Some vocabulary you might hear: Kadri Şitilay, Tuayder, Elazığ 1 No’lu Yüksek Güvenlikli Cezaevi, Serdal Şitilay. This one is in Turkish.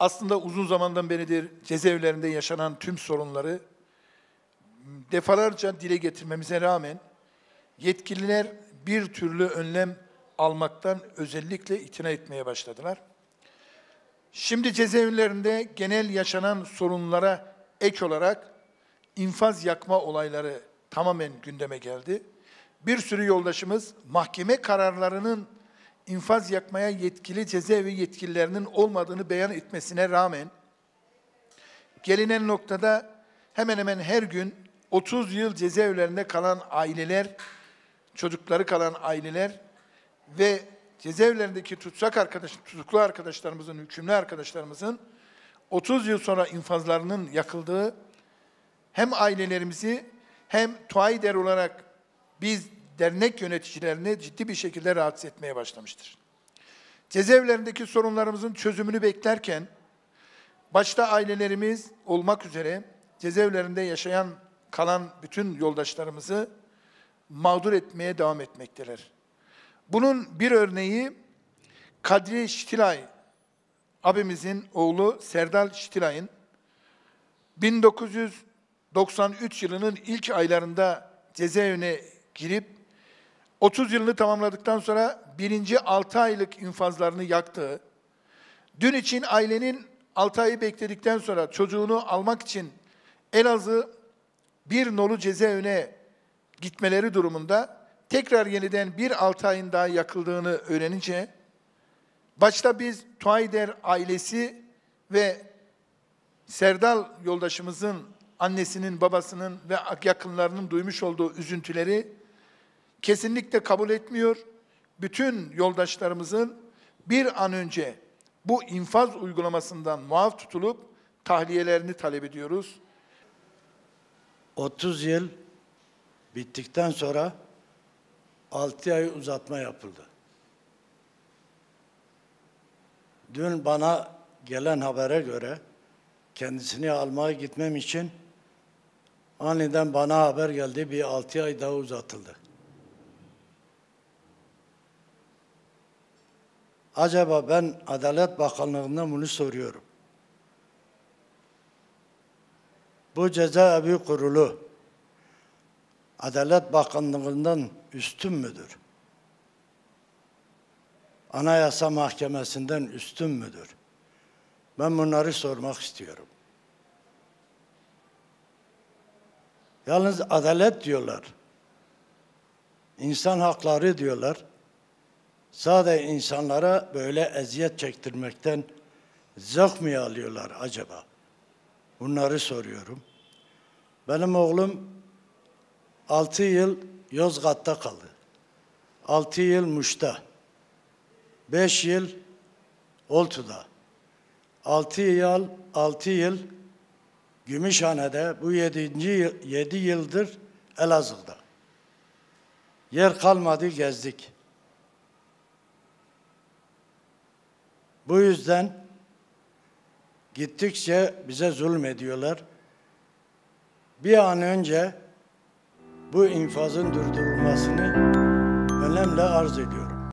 aslında uzun zamandan beridir cezaevlerinde yaşanan tüm sorunları defalarca dile getirmemize rağmen yetkililer bir türlü önlem almaktan özellikle itina etmeye başladılar. Şimdi cezaevlerinde genel yaşanan sorunlara ek olarak infaz yakma olayları tamamen gündeme geldi. Bir sürü yoldaşımız mahkeme kararlarının infaz yakmaya yetkili cezaevi yetkililerinin olmadığını beyan etmesine rağmen gelinen noktada hemen hemen her gün 30 yıl cezaevlerinde kalan aileler, çocukları kalan aileler ve cezaevlerindeki tutuklu arkadaşlarımızın, hükümlü arkadaşlarımızın 30 yıl sonra infazlarının yakıldığı hem ailelerimizi hem Tuayder olarak biz dernek yöneticilerini ciddi bir şekilde rahatsız etmeye başlamıştır. Cezaevlerindeki sorunlarımızın çözümünü beklerken, başta ailelerimiz olmak üzere cezaevlerinde yaşayan, kalan bütün yoldaşlarımızı mağdur etmeye devam etmekteler. Bunun bir örneği Kadri Şitilay, abimizin oğlu Serdal Şitilay'ın 1993 yılının ilk aylarında cezaevine girip 30 yılını tamamladıktan sonra birinci 6 aylık infazlarını yaktı. Dün için ailenin 6 ayı bekledikten sonra çocuğunu almak için Elazığ 1 No'lu cezaevine gitmeleri durumunda tekrar yeniden bir 6 ayın daha yakıldığını öğrenince başta biz Tuayder ailesi ve Serdal yoldaşımızın annesinin, babasının ve yakınlarının duymuş olduğu üzüntüleri kesinlikle kabul etmiyor. Bütün yoldaşlarımızın bir an önce bu infaz uygulamasından muaf tutulup tahliyelerini talep ediyoruz. 30 yıl bittikten sonra 6 ay uzatma yapıldı. Dün bana gelen habere göre kendisini almaya gitmem için aniden bana haber geldi, bir 6 ay daha uzatıldı. Acaba ben Adalet Bakanlığı'ndan bunu soruyorum. Bu cezaevi kurulu Adalet Bakanlığı'ndan üstün müdür? Anayasa Mahkemesi'nden üstün müdür? Ben bunları sormak istiyorum. Yalnız adalet diyorlar, insan hakları diyorlar. Sadece insanlara böyle eziyet çektirmekten zevk mi alıyorlar acaba? Bunları soruyorum. Benim oğlum 6 yıl Yozgat'ta kaldı. 6 yıl Muş'ta. 5 yıl Oltu'da. 6 yıl Gümüşhane'de. Bu 7 yıldır Elazığ'da. Yer kalmadı, gezdik. Bu yüzden gittikçe bize zulmediyorlar. Bir an önce bu infazın durdurulmasını önemli arz ediyor.